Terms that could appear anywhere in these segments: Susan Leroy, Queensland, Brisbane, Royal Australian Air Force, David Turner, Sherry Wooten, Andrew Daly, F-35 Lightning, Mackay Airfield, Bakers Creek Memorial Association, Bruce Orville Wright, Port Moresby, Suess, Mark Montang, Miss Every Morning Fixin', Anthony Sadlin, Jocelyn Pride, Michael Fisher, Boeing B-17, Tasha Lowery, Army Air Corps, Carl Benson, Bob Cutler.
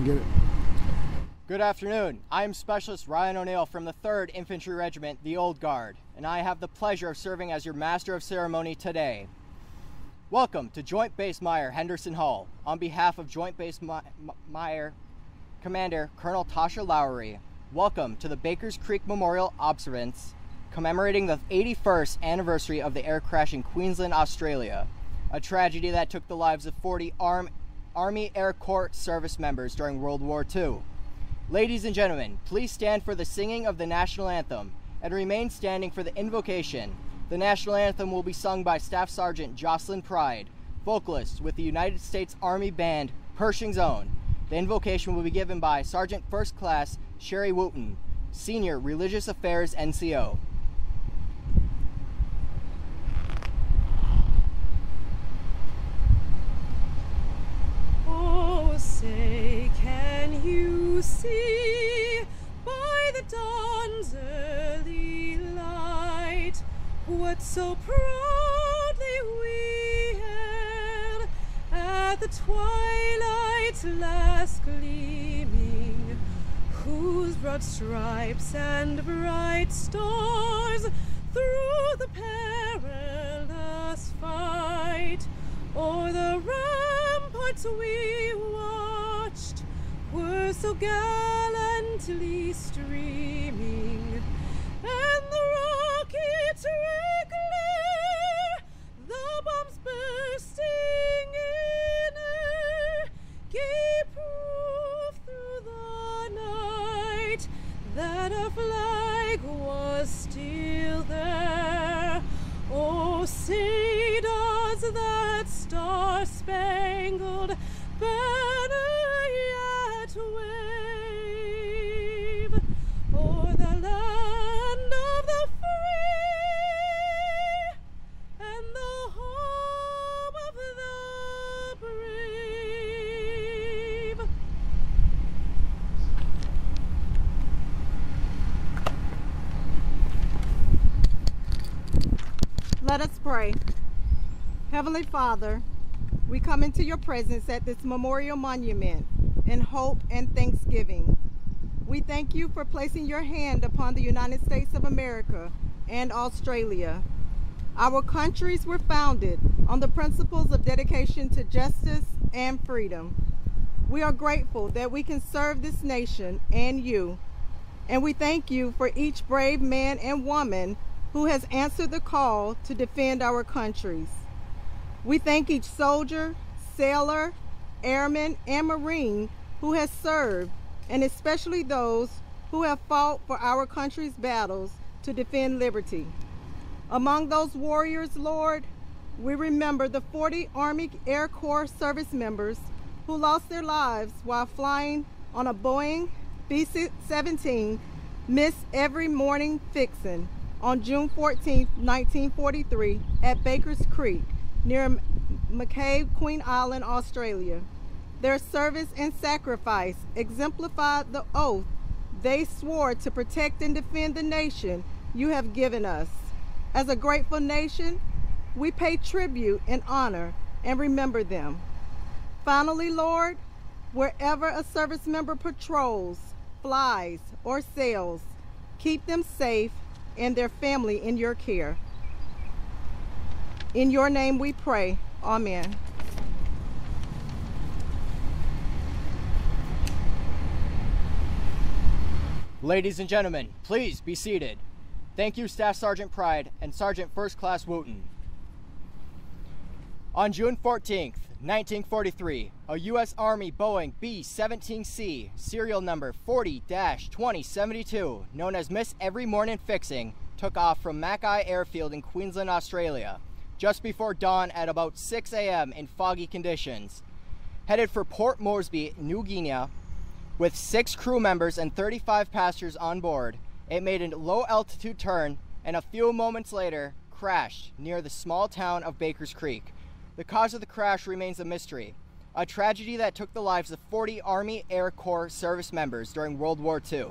go get it. Good afternoon. I am Specialist Ryan O'Neill from the 3rd Infantry Regiment, the Old Guard, and I have the pleasure of serving as your Master of Ceremony today. Welcome to Joint Base Myer-Henderson Hall, on behalf of Joint Base Myer Commander Colonel Tasha Lowery. Welcome to the Bakers Creek Memorial Observance, commemorating the 81st anniversary of the air crash in Queensland, Australia, a tragedy that took the lives of 40 Army Air Corps service members during World War II. Ladies and gentlemen, please stand for the singing of the National Anthem and remain standing for the invocation. The National Anthem will be sung by Staff Sergeant Jocelyn Pride, vocalist with the United States Army Band, Pershing's Own. The invocation will be given by Sergeant First Class Sherry Wooten, Senior Religious Affairs NCO. Oh, say can you see by the dawn's early light what so proudly we hailed at the twilight's last gleaming, whose broad stripes and bright stars through the perilous fight o'er the ramparts we watched were so gallantly streaming, and the rockets red glare, the bombs bursting in air, gave proof through the night that our flag was still there. Oh, say does that star-spangled banner wave o'er the land of the free and the home of the brave. Let us pray. Heavenly Father, we come into your presence at this memorial monument in hope and thanksgiving. We thank you for placing your hand upon the United States of America and Australia. Our countries were founded on the principles of dedication to justice and freedom. We are grateful that we can serve this nation and you, and we thank you for each brave man and woman who has answered the call to defend our countries. We thank each soldier, sailor, airman, and Marine who has served, and especially those who have fought for our country's battles to defend liberty. Among those warriors, Lord, we remember the 40 Army Air Corps service members who lost their lives while flying on a Boeing B-17 Miss Every Morning Fixin' on June 14, 1943 at Bakers Creek near Mackay, Queen Island, Australia. Their service and sacrifice exemplified the oath they swore to protect and defend the nation you have given us. As a grateful nation, we pay tribute and honor and remember them. Finally, Lord, wherever a service member patrols, flies, or sails, keep them safe and their family in your care. In your name we pray. Amen. Ladies and gentlemen, please be seated. Thank you, Staff Sergeant Pride and Sergeant First Class Wooten. On June 14th, 1943, a U.S. Army Boeing B-17C, serial number 40-2072, known as Miss Every Morning Fixin', took off from Mackay Airfield in Queensland, Australia, just before dawn at about 6 a.m. in foggy conditions, headed for Port Moresby, New Guinea, with 6 crew members and 35 passengers on board. It made a low-altitude turn and a few moments later crashed near the small town of Bakers Creek. The cause of the crash remains a mystery, a tragedy that took the lives of 40 Army Air Corps service members during World War II.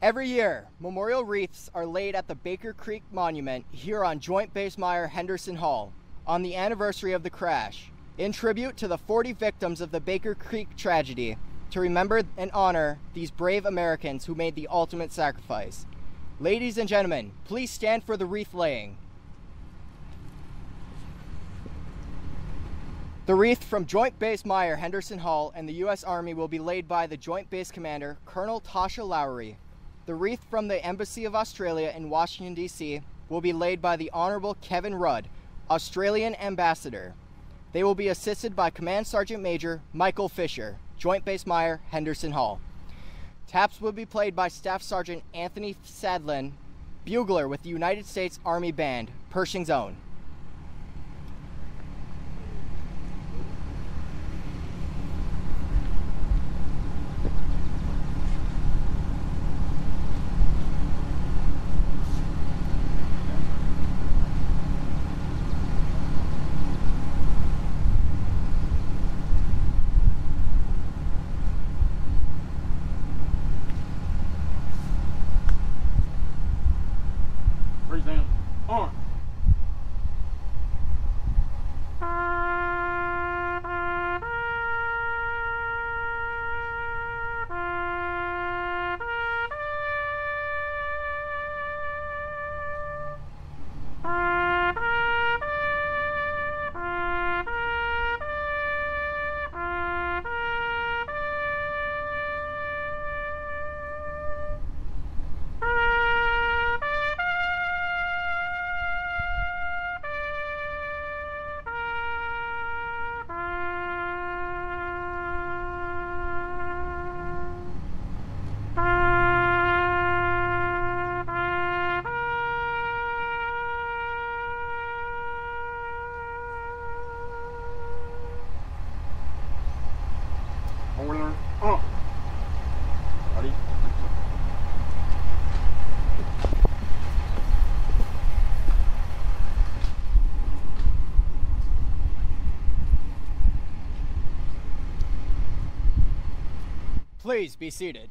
Every year, memorial wreaths are laid at the Bakers Creek Monument here on Joint Base Myer-Henderson Hall on the anniversary of the crash. in tribute to the 40 victims of the Bakers Creek tragedy, to remember and honor these brave Americans who made the ultimate sacrifice. Ladies and gentlemen, please stand for the wreath laying. The wreath from Joint Base Myer-Henderson Hall and the U.S. Army will be laid by the Joint Base Commander, Colonel Tasha Lowery. The wreath from the Embassy of Australia in Washington, D.C. will be laid by the Honorable Kevin Rudd, Australian Ambassador. They will be assisted by Command Sergeant Major Michael Fisher, Joint Base Myer-Henderson Hall. Taps will be played by Staff Sergeant Anthony Sadlin, bugler with the United States Army Band, Pershing's Own. Please be seated.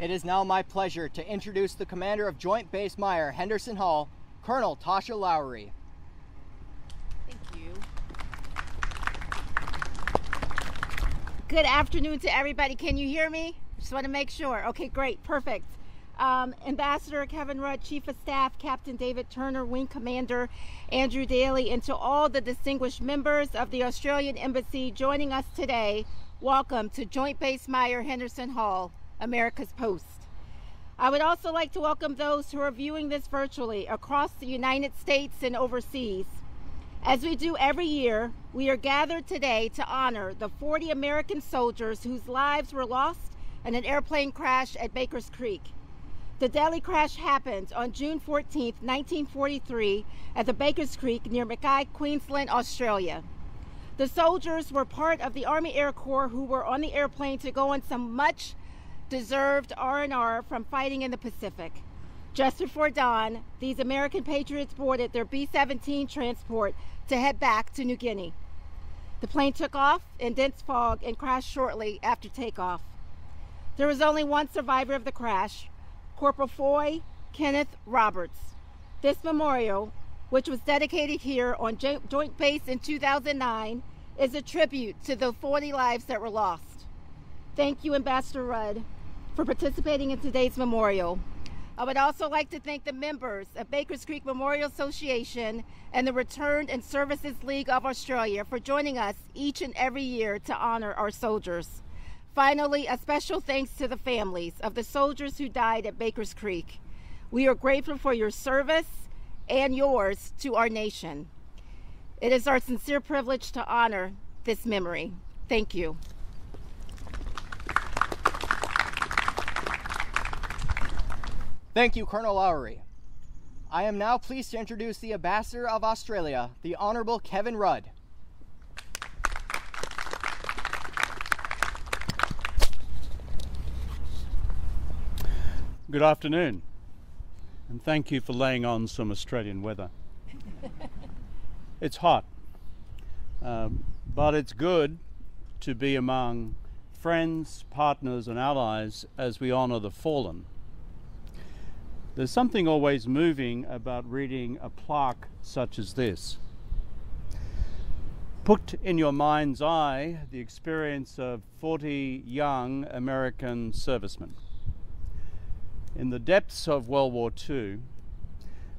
It is now my pleasure to introduce the commander of Joint Base Myer-Henderson Hall, Colonel Tasha Lowery. Thank you. Good afternoon to everybody. Can you hear me? Just want to make sure. Okay, great, perfect. Ambassador Kevin Rudd, Chief of Staff, Captain David Turner, Wing Commander Andrew Daly, and to all the distinguished members of the Australian Embassy joining us today, welcome to Joint Base Myer-Henderson Hall, America's Post. I would also like to welcome those who are viewing this virtually across the United States and overseas. As we do every year, we are gathered today to honor the 40 American soldiers whose lives were lost in an airplane crash at Bakers Creek. The deadly crash happened on June 14, 1943 at the Bakers Creek near Mackay, Queensland, Australia. The soldiers were part of the Army Air Corps who were on the airplane to go on some much deserved R&R from fighting in the Pacific. Just before dawn, these American patriots boarded their B-17 transport to head back to New Guinea. The plane took off in dense fog and crashed shortly after takeoff. There was only one survivor of the crash, Corporal Foy Kenneth Roberts. This memorial, which was dedicated here on Joint Base in 2009, is a tribute to the 40 lives that were lost. Thank you, Ambassador Rudd, for participating in today's memorial. I would also like to thank the members of Bakers Creek Memorial Association and the Returned and Services League of Australia for joining us each and every year to honor our soldiers. Finally, a special thanks to the families of the soldiers who died at Bakers Creek. We are grateful for your service and yours to our nation. It is our sincere privilege to honor this memory. Thank you. Thank you, Colonel Lowery. I am now pleased to introduce the Ambassador of Australia, the Honorable Kevin Rudd. Good afternoon, and thank you for laying on some Australian weather. It's hot, but it's good to be among friends, partners, and allies as we honour the fallen. There's something always moving about reading a plaque such as this. Put in your mind's eye the experience of 40 young American servicemen. In the depths of World War II,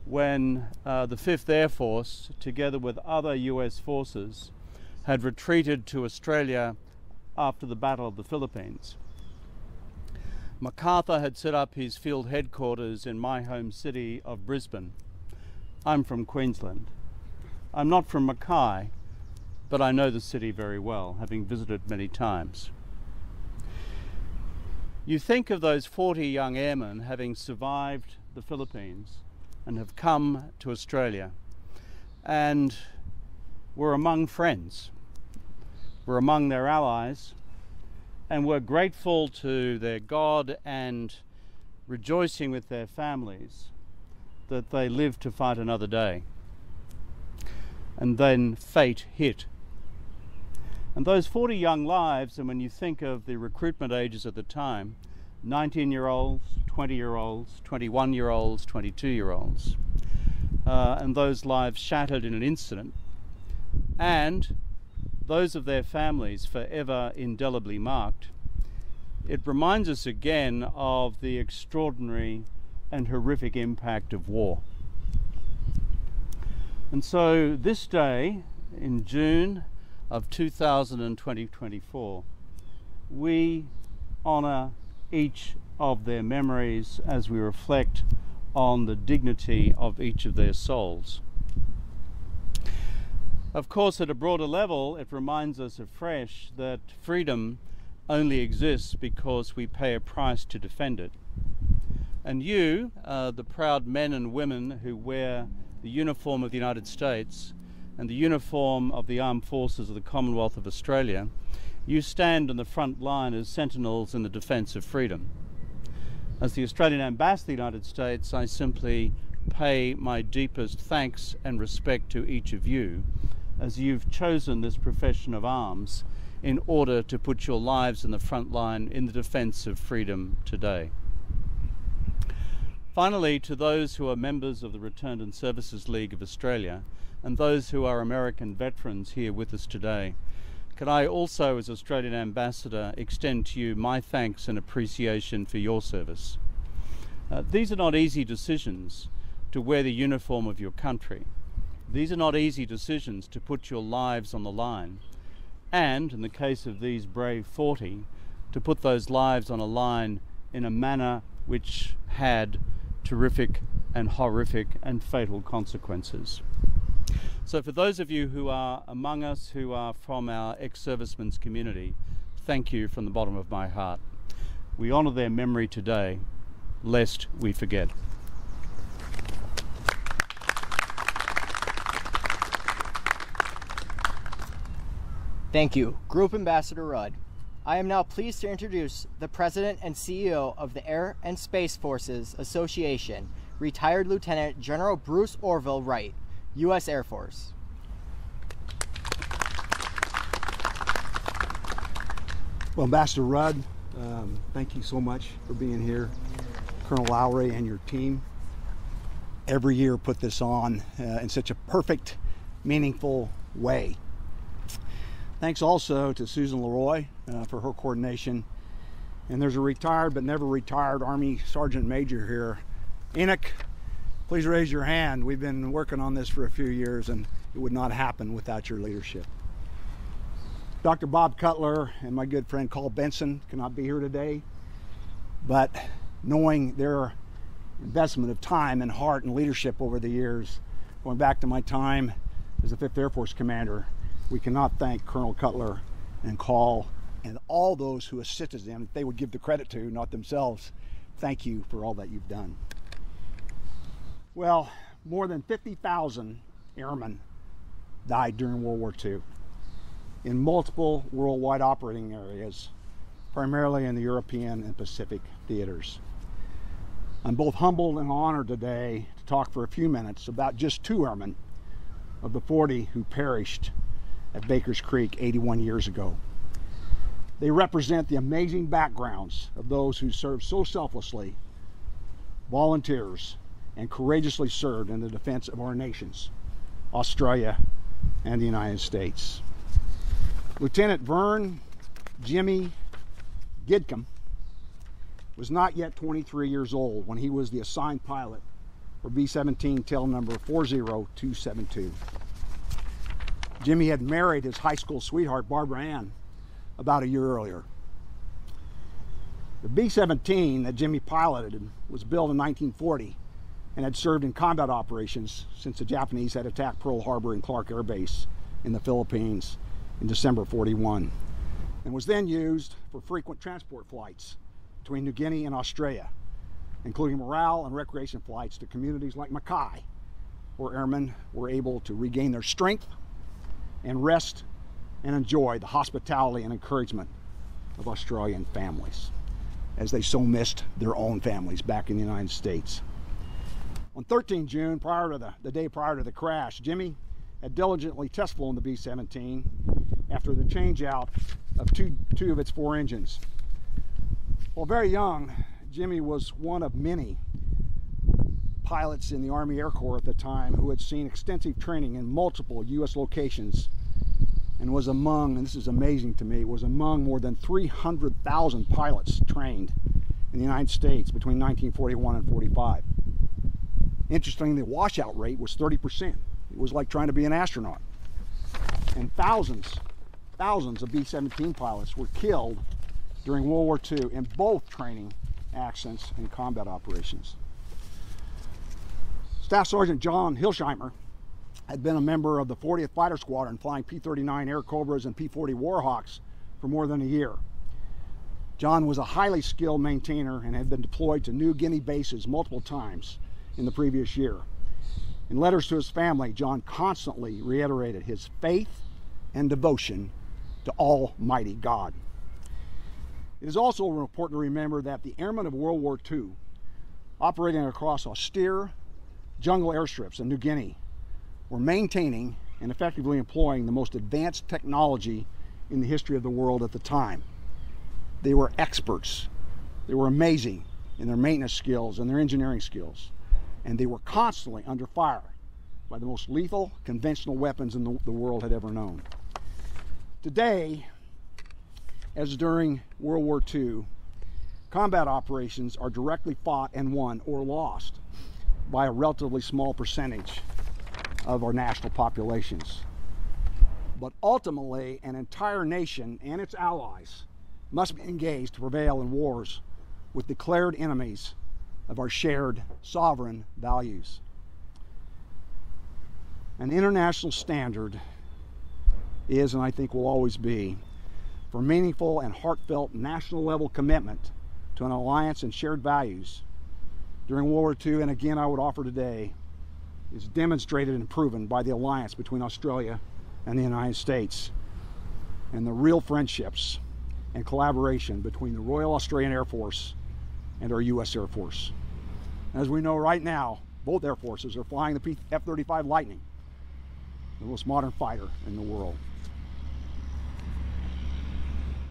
when the Fifth Air Force, together with other US forces, had retreated to Australia after the Battle of the Philippines, MacArthur had set up his field headquarters in my home city of Brisbane. I'm from Queensland. I'm not from Mackay, but I know the city very well, having visited many times. You think of those 40 young airmen having survived the Philippines and have come to Australia, and were among friends, were among their allies, and were grateful to their God and rejoicing with their families that they lived to fight another day. And then fate hit. And those 40 young lives, and when you think of the recruitment ages at the time, 19-year-olds, 20-year-olds, 21-year-olds, 22-year-olds, and those lives shattered in an instant, and those of their families forever indelibly marked, it reminds us again of the extraordinary and horrific impact of war. And so this day in June of 2024, we honour each of their memories as we reflect on the dignity of each of their souls. Of course, at a broader level, it reminds us afresh that freedom only exists because we pay a price to defend it. And you, the proud men and women who wear the uniform of the United States and the uniform of the Armed Forces of the Commonwealth of Australia, you stand on the front line as sentinels in the defence of freedom. As the Australian Ambassador to the United States, I simply pay my deepest thanks and respect to each of you, as you've chosen this profession of arms in order to put your lives in the front line in the defence of freedom today. Finally, to those who are members of the Returned and Services League of Australia and those who are American veterans here with us today, could I also, as Australian Ambassador, extend to you my thanks and appreciation for your service. These are not easy decisions to wear the uniform of your country. These are not easy decisions to put your lives on the line, and in the case of these brave 40, to put those lives on a line in a manner which had terrific and horrific and fatal consequences. So for those of you who are among us who are from our ex-servicemen's community, thank you from the bottom of my heart. We honour their memory today, lest we forget. Thank you, Group Ambassador Rudd. I am now pleased to introduce the President and CEO of the Air and Space Forces Association, retired Lieutenant General Bruce Orville Wright, U.S. Air Force. Well, Ambassador Rudd, thank you so much for being here. Colonel Lowery and your team every year put this on in such a perfect, meaningful way. Thanks also to Susan Leroy for her coordination. And there's a retired but never retired Army Sergeant Major here. Enoch, please raise your hand. We've been working on this for a few years and it would not happen without your leadership. Dr. Bob Cutler and my good friend Carl Benson cannot be here today, but knowing their investment of time and heart and leadership over the years, going back to my time as the 5th Air Force Commander, we cannot thank Colonel Cutler and Call and all those who assisted them that they would give the credit to, not themselves. Thank you for all that you've done. Well, more than 50,000 airmen died during World War II in multiple worldwide operating areas, primarily in the European and Pacific theaters. I'm both humbled and honored today to talk for a few minutes about just two airmen of the 40 who perished at Bakers Creek 81 years ago. They represent the amazing backgrounds of those who served so selflessly volunteers and courageously served in the defense of our nations, Australia and the United States. Lieutenant Vern Jimmy Gidcomb was not yet 23 years old when he was the assigned pilot for B-17 tail number 40272. Jimmy had married his high school sweetheart, Barbara Ann, about a year earlier. The B-17 that Jimmy piloted was built in 1940 and had served in combat operations since the Japanese had attacked Pearl Harbor and Clark Air Base in the Philippines in December '41, and was then used for frequent transport flights between New Guinea and Australia, including morale and recreation flights to communities like Mackay, where airmen were able to regain their strength and rest and enjoy the hospitality and encouragement of Australian families, as they so missed their own families back in the United States. On 13 June, the day prior to the crash, Jimmy had diligently test flown the B-17 after the change-out of two of its four engines. While very young, Jimmy was one of many pilots in the Army Air Corps at the time who had seen extensive training in multiple U.S. locations and was among, and this is amazing to me, was among more than 300,000 pilots trained in the United States between 1941 and 45. Interestingly, the washout rate was 30%. It was like trying to be an astronaut. And thousands of B-17 pilots were killed during World War II in both training accidents and combat operations. Staff Sergeant John Hilsheimer had been a member of the 40th Fighter Squadron flying P-39 Air Cobras and P-40 Warhawks for more than a year. John was a highly skilled maintainer and had been deployed to New Guinea bases multiple times in the previous year. In letters to his family, John constantly reiterated his faith and devotion to Almighty God. It is also important to remember that the airmen of World War II, operating across austere jungle airstrips in New Guinea, were maintaining and effectively employing the most advanced technology in the history of the world at the time. They were experts. They were amazing in their maintenance skills and their engineering skills. And they were constantly under fire by the most lethal conventional weapons in the world had ever known. Today, as during World War II, combat operations are directly fought and won or lost by a relatively small percentage of our national populations. But ultimately, an entire nation and its allies must be engaged to prevail in wars with declared enemies of our shared sovereign values. An international standard is, and I think will always be, for meaningful and heartfelt national level commitment to an alliance and shared values during World War II, and again I would offer today, is demonstrated and proven by the alliance between Australia and the United States, and the real friendships and collaboration between the Royal Australian Air Force and our U.S. Air Force. As we know right now, both Air Forces are flying the F-35 Lightning, the most modern fighter in the world.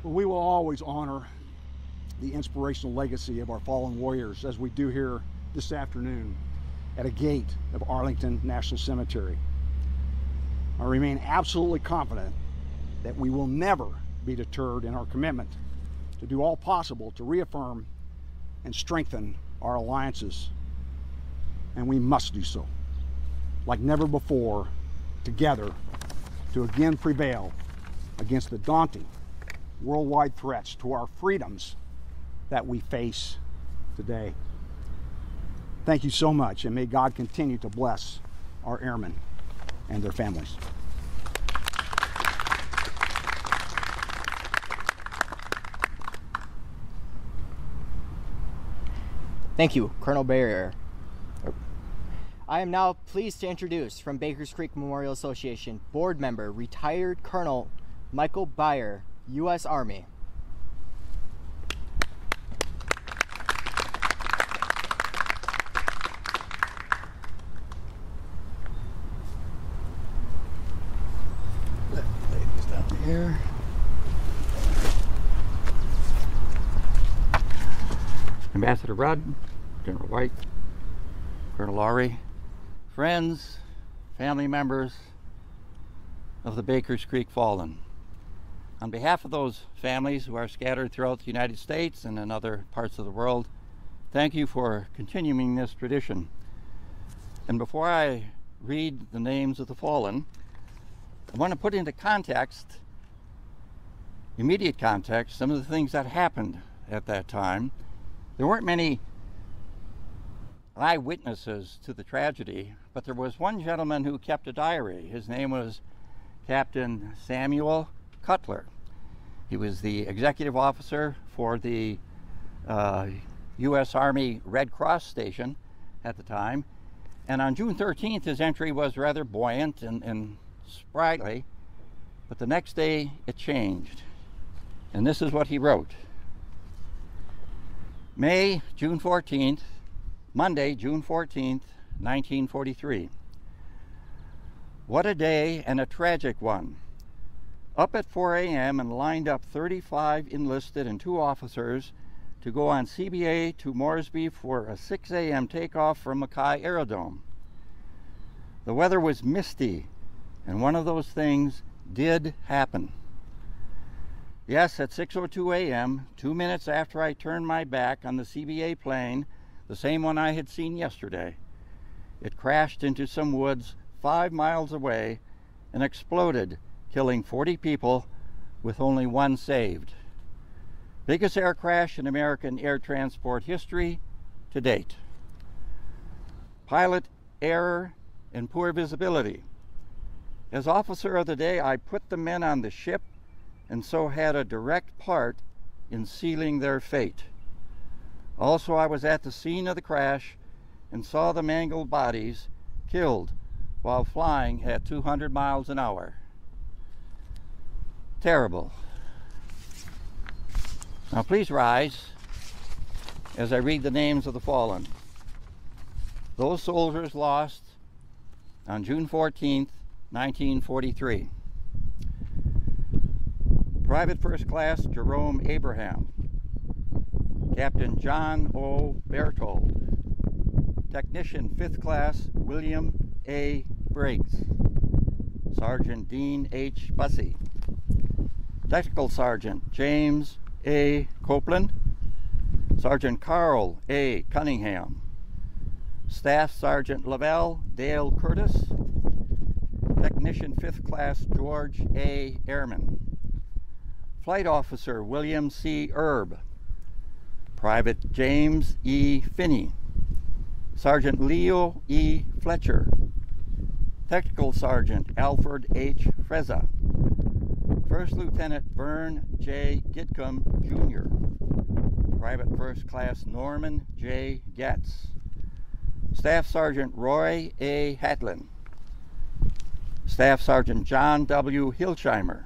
But we will always honor the inspirational legacy of our fallen warriors, as we do here this afternoon at a gate of Arlington National Cemetery. I remain absolutely confident that we will never be deterred in our commitment to do all possible to reaffirm and strengthen our alliances, and we must do so like never before together to again prevail against the daunting worldwide threats to our freedoms that we face today. Thank you so much, and may God continue to bless our airmen and their families. Thank you, Colonel Barrier. I am now pleased to introduce, from Bakers Creek Memorial Association, board member, retired Colonel Michael Barrier, U.S. Army. That lady's down here. Ambassador Rudd, Colonel White, Colonel Lowery, friends, family members of the Bakers Creek fallen. On behalf of those families who are scattered throughout the United States and in other parts of the world, thank you for continuing this tradition. And before I read the names of the fallen, I want to put into context, immediate context, some of the things that happened at that time. There weren't many eyewitnesses to the tragedy, but there was one gentleman who kept a diary. His name was Captain Samuel Cutler. He was the executive officer for the U.S. Army Red Cross Station at the time. And on June 13th, his entry was rather buoyant and sprightly, but the next day it changed. And this is what he wrote. Monday, June 14th, 1943. What a day, and a tragic one. Up at 4 a.m. and lined up 35 enlisted and 2 officers to go on CBA to Moresby for a 6 a.m. takeoff from Mackay Aerodrome. The weather was misty, and one of those things did happen. Yes, at 6:02 a.m., 2 minutes after I turned my back on the CBA plane, the same one I had seen yesterday, it crashed into some woods 5 miles away and exploded, killing 40 people with only 1 saved. Biggest air crash in American air transport history to date. Pilot error and poor visibility. As officer of the day, I put the men on the ship and so had a direct part in sealing their fate. Also, I was at the scene of the crash and saw the mangled bodies killed while flying at 200 miles an hour. Terrible. Now please rise as I read the names of the fallen. Those soldiers lost on June 14th, 1943. Private First Class Jerome Abraham, Captain John O. Berthold, Technician Fifth Class William A. Briggs, Sergeant Dean H. Bussey, Technical Sergeant James A. Copeland, Sergeant Carl A. Cunningham, Staff Sergeant Lavelle Dale Curtis, Technician Fifth Class George A. Ehrman, Flight Officer William C. Erb, Private James E. Finney, Sergeant Leo E. Fletcher, Technical Sergeant Alfred H. Frezza, First Lieutenant Vern J. Gidcomb, Jr., Private First Class Norman J. Gatz, Staff Sergeant Roy A. Hatlin, Staff Sergeant John W. Hilsheimer,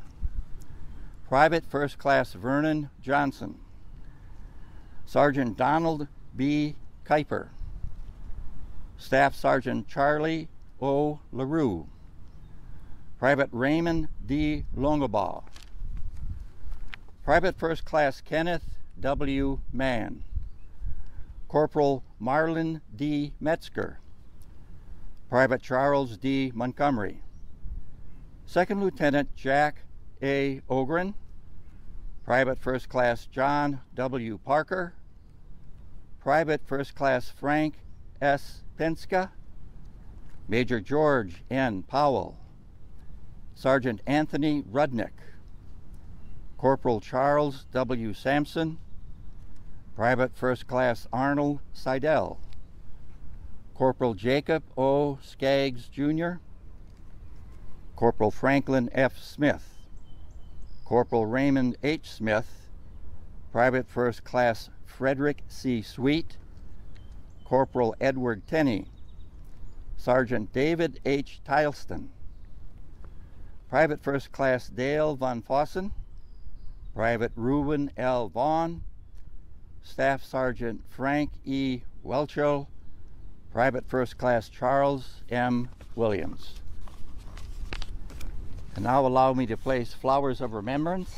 Private First Class Vernon Johnson, Sergeant Donald B. Kuiper, Staff Sergeant Charlie O. LaRue, Private Raymond D. Longabaugh, Private First Class Kenneth W. Mann, Corporal Marlon D. Metzger, Private Charles D. Montgomery, Second Lieutenant Jack A. Ogren, Private First Class John W. Parker, Private First Class Frank S. Penska, Major George N. Powell, Sergeant Anthony Rudnick, Corporal Charles W. Sampson, Private First Class Arnold Seidel, Corporal Jacob O. Skaggs, Jr., Corporal Franklin F. Smith, Corporal Raymond H. Smith, Private First Class Frederick C. Sweet, Corporal Edward Tenney, Sergeant David H. Tileston, Private First Class Dale Von Fossen, Private Reuben L. Vaughn, Staff Sergeant Frank E. Welcho, Private First Class Charles M. Williams. And now allow me to place flowers of remembrance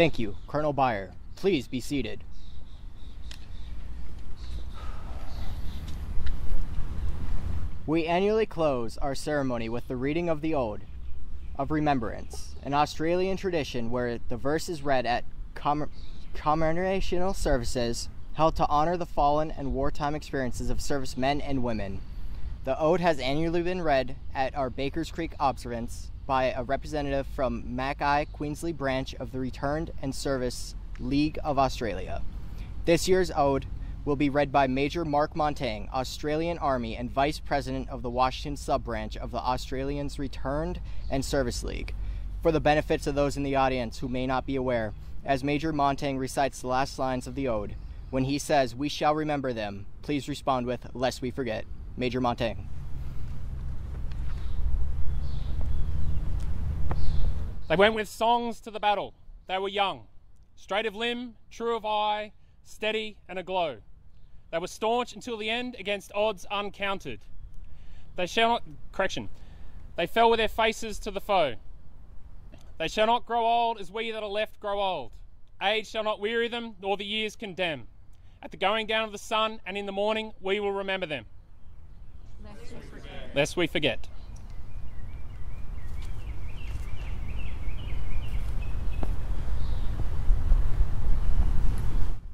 Thank you, Colonel Byer. Please be seated. We annually close our ceremony with the reading of the Ode of Remembrance, an Australian tradition where the verse is read at commemorational services held to honor the fallen and wartime experiences of servicemen and women. The Ode has annually been read at our Bakers Creek observance by a representative from Mackay, Queensland branch of the Returned and Services League of Australia. This year's Ode will be read by Major Mark Montang, Australian Army and Vice President of the Washington sub-branch of the Australians Returned and Service League. For the benefits of those in the audience who may not be aware, as Major Montang recites the last lines of the Ode, when he says, "We shall remember them," please respond with, "Lest we forget." Major Montang. They went with songs to the battle. They were young, straight of limb, true of eye, steady and aglow. They were staunch until the end against odds uncounted. They shall not, they fell with their faces to the foe. They shall not grow old as we that are left grow old. Age shall not weary them, nor the years condemn. At the going down of the sun and in the morning, we will remember them. Lest we forget.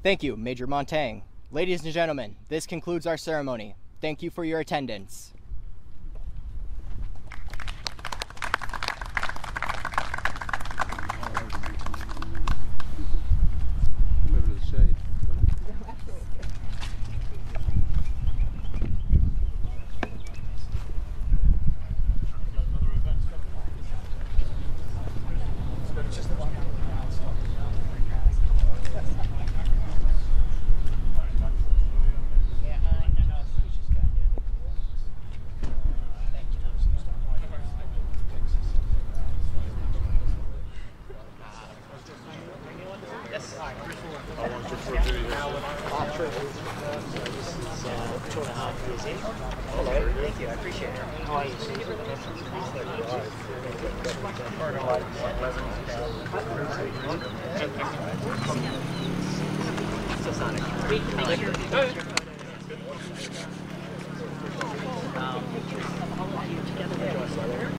Thank you, Major Montang. Ladies and gentlemen, this concludes our ceremony. Thank you for your attendance.